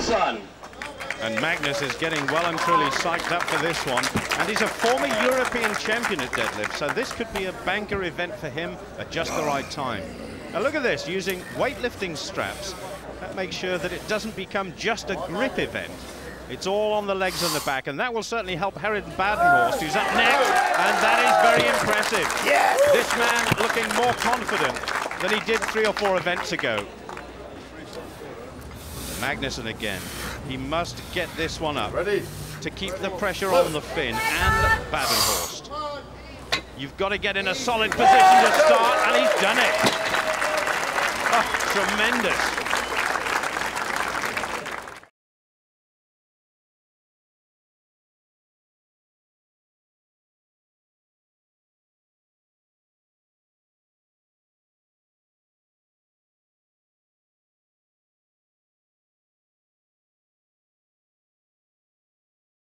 Magnússon. And Magnus is getting well and truly psyched up for this one. And he's a former European champion at deadlift, so this could be a banker event for him at just the right time. Now look at this, using weightlifting straps. That makes sure that it doesn't become just a grip event. It's all on the legs and the back, and that will certainly help Harry Badenhorst, who's up next, and that is very impressive. Yes. This man looking more confident than he did 3 or 4 events ago. Magnússon again. He must get this one up to keep the pressure on the Finn and Badenhorst. You've got to get in a solid position to start, and he's done it. Oh, tremendous.